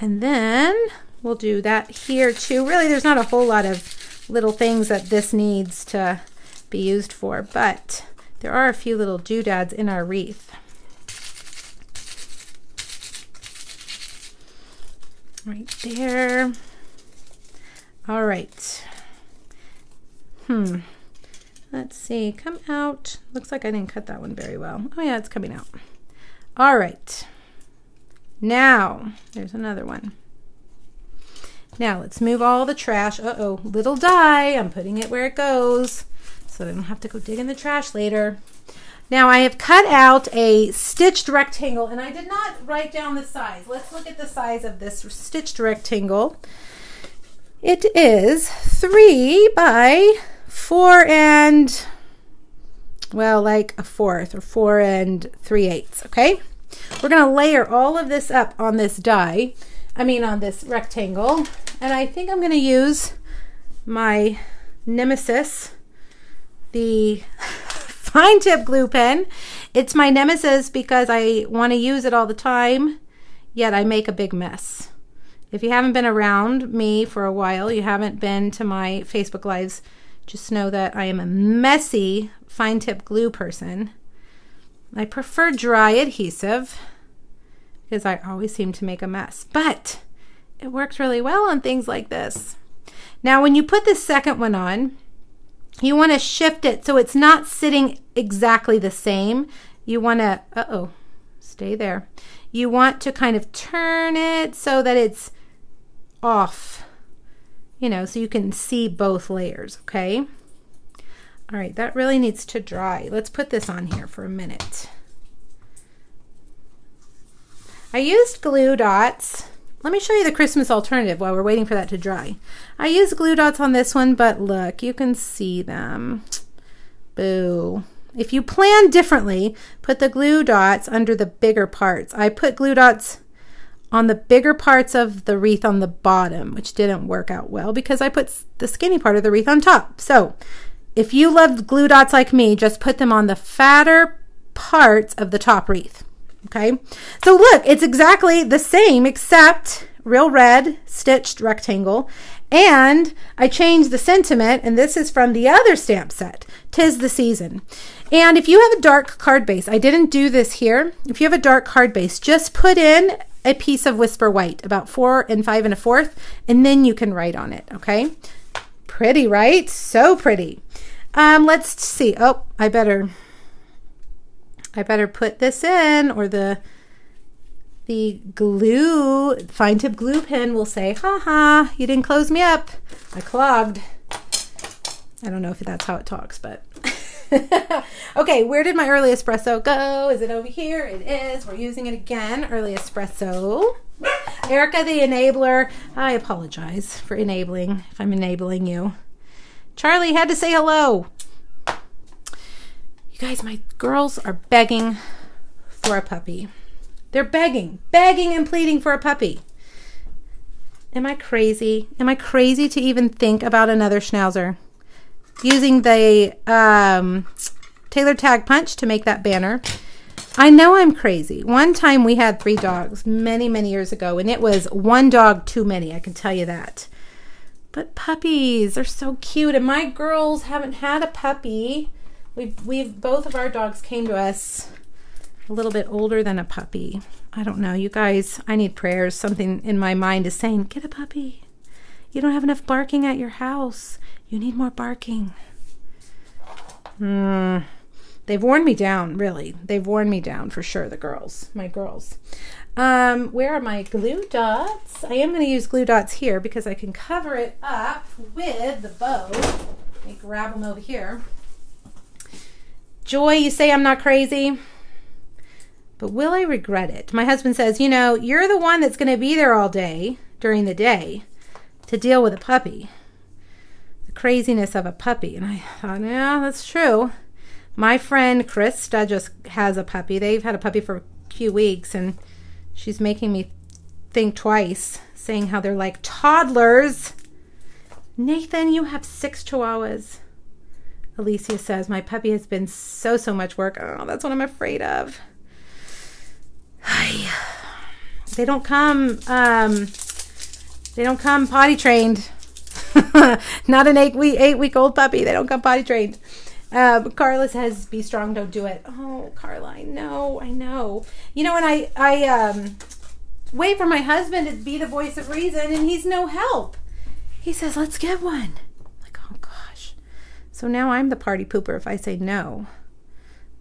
And then we'll do that here too. Really, there's not a whole lot of little things that this needs to be used for, but there are a few little doodads in our wreath. Right there. All right. Hmm. Let's see. Come out. Looks like I didn't cut that one very well. Oh yeah, it's coming out. All right. Now, there's another one. Now let's move all the trash. Uh-oh, little die. I'm putting it where it goes so I don't have to go dig in the trash later. Now I have cut out a stitched rectangle, and I did not write down the size. Let's look at the size of this stitched rectangle. It is three by four and, well, like a fourth or four and three eighths, okay? We're gonna layer all of this up on this die. I mean on this rectangle, and I think I'm going to use my nemesis, the fine tip glue pen. It's my nemesis because I want to use it all the time, yet I make a big mess. If you haven't been around me for a while, you haven't been to my Facebook Lives, just know that I am a messy fine tip glue person. I prefer dry adhesive, because I always seem to make a mess, but it works really well on things like this. Now, when you put the second one on, you want to shift it so it's not sitting exactly the same. You want to, uh-oh, stay there. You want to kind of turn it so that it's off, you know, so you can see both layers, okay? All right, that really needs to dry. Let's put this on here for a minute. I used glue dots. Let me show you the Christmas alternative while we're waiting for that to dry. I used glue dots on this one, but look, you can see them. Boo. If you plan differently, put the glue dots under the bigger parts. I put glue dots on the bigger parts of the wreath on the bottom, which didn't work out well because I put the skinny part of the wreath on top. So if you love glue dots like me, just put them on the fatter parts of the top wreath. Okay, so look, it's exactly the same except real red stitched rectangle, and I changed the sentiment, and this is from the other stamp set, Tis the Season. And if you have a dark card base, I didn't do this here, if you have a dark card base, just put in a piece of Whisper White, about four and five and a fourth, and then you can write on it. Okay, pretty, right? So pretty. Um, let's see. Oh, I better I better put this in, or the the glue, fine tip glue pen will say, haha, you didn't close me up. I clogged. I don't know if that's how it talks, but okay, where did my early espresso go? Is it over here? It is. We're using it again. Early espresso. Erica the enabler. I apologize for enabling if I'm enabling you. Charlie had to say hello. You guys, my girls are begging for a puppy. They're begging, begging and pleading for a puppy. Am I crazy? Am I crazy to even think about another schnauzer? Using the um, Taylor Tag Punch to make that banner. I know I'm crazy. One time we had three dogs many, many years ago, and it was one dog too many, I can tell you that. But puppies, they're so cute, and my girls haven't had a puppy. We've, we've both of our dogs came to us a little bit older than a puppy. I don't know, you guys, I need prayers. Something in my mind is saying, get a puppy. You don't have enough barking at your house. You need more barking. Mm, they've worn me down, really. They've worn me down for sure, the girls, my girls. Um, where are my glue dots? I am going to use glue dots here because I can cover it up with the bow. Let me grab them over here. Joy, you say I'm not crazy, but will I regret it? My husband says, you know, you're the one that's going to be there all day during the day to deal with a puppy. Craziness of a puppy. And I thought, yeah, that's true. My friend Chris Studges has a puppy. They've had a puppy for a few weeks, and she's making me think twice, saying how they're like toddlers. Nathan, you have six chihuahuas. Alicia says, my puppy has been so, so much work. Oh, that's what I'm afraid of. They don't come, um, they don't come potty trained. Not an eight week eight week old puppy. They don't come potty trained. Uh, Carla says, "Be strong, don't do it." Oh, Carla, I know, I know. You know, and I I um, wait for my husband to be the voice of reason, and he's no help. He says, "Let's get one." I'm like, oh gosh. So now I'm the party pooper if I say no,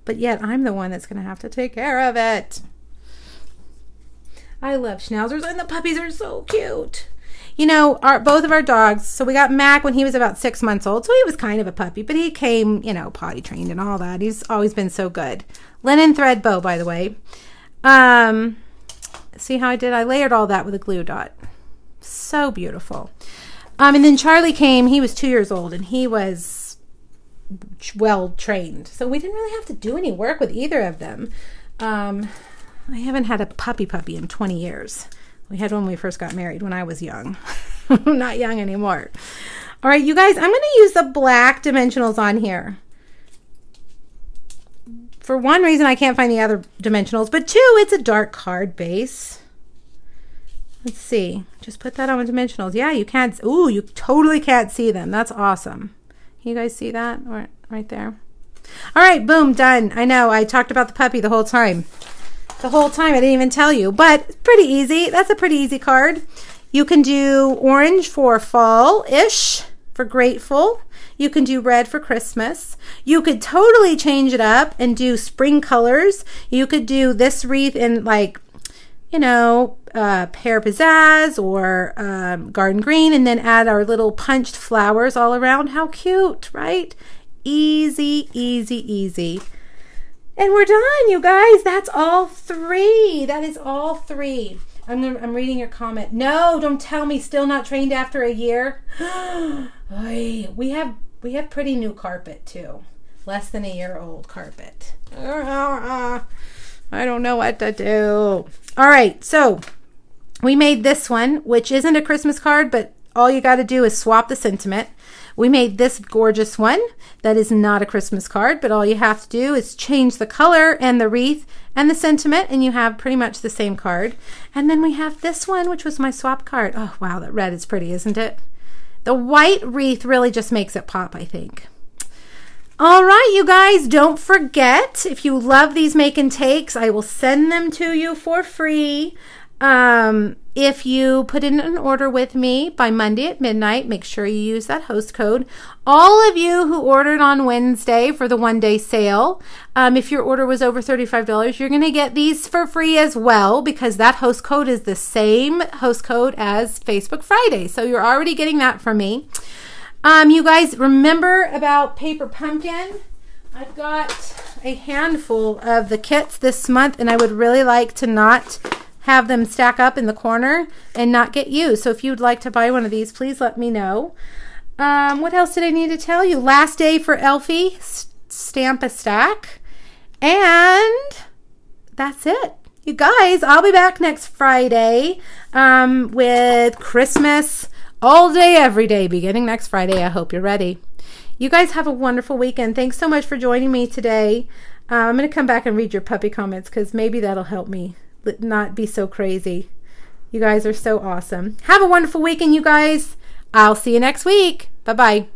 but yet I'm the one that's going to have to take care of it. I love schnauzers, and the puppies are so cute. You know, our, both of our dogs, so we got Mac when he was about six months old, so he was kind of a puppy, but he came, you know, potty trained and all that. He's always been so good. Linen thread bow, by the way. Um, see how I did? I layered all that with a glue dot. So beautiful. Um, and then Charlie came, he was two years old, and he was well trained. So we didn't really have to do any work with either of them. Um, I haven't had a puppy puppy in twenty years. We had one when we first got married when I was young. I'm not young anymore. All right, you guys, I'm going to use the black dimensionals on here. For one reason, I can't find the other dimensionals, but two, it's a dark card base. Let's see. Just put that on with dimensionals. Yeah, you can't. Ooh, you totally can't see them. That's awesome. You guys see that right, right there? All right, boom, done. I know I talked about the puppy the whole time. The whole time I didn't even tell you, but pretty easy. That's a pretty easy card. You can do orange for fall-ish, for grateful. You can do red for Christmas. You could totally change it up and do spring colors. You could do this wreath in, like, you know, uh, pear pizzazz or um, garden green, and then add our little punched flowers all around. How cute, right? Easy, easy, easy. And we're done, you guys. That's all three. That is all three. I'm gonna, I'm reading your comment. No, don't tell me. Still not trained after a year. we have we have pretty new carpet too. Less than a year old carpet. I don't know what to do. All right, so we made this one, which isn't a Christmas card, but All you got to do is swap the sentiment. We made this gorgeous one that is not a Christmas card, but all you have to do is change the color and the wreath and the sentiment, and you have pretty much the same card. And then we have this one, which was my swap card. Oh, wow, that red is pretty, isn't it? The white wreath really just makes it pop, I think. All right, you guys, don't forget, if you love these make and takes, I will send them to you for free. Um, if you put in an order with me by Monday at midnight, make sure you use that host code. All of you who ordered on Wednesday for the one day sale, um, if your order was over thirty-five dollars, you're going to get these for free as well, because that host code is the same host code as Facebook Friday. So you're already getting that from me. Um, you guys remember about Paper Pumpkin? I've got a handful of the kits this month, and I would really like to not have them stack up in the corner and not get used. So if you'd like to buy one of these, please let me know. Um, what else did I need to tell you? Last day for Elfie Stamp A Stack. And that's it. You guys, I'll be back next Friday um, with Christmas all day, every day, beginning next Friday. I hope you're ready. You guys have a wonderful weekend. Thanks so much for joining me today. Uh, I'm going to come back and read your puppy comments, because maybe that'll help me not be so crazy. You guys are so awesome. Have a wonderful weekend, you guys. I'll see you next week. Bye-bye.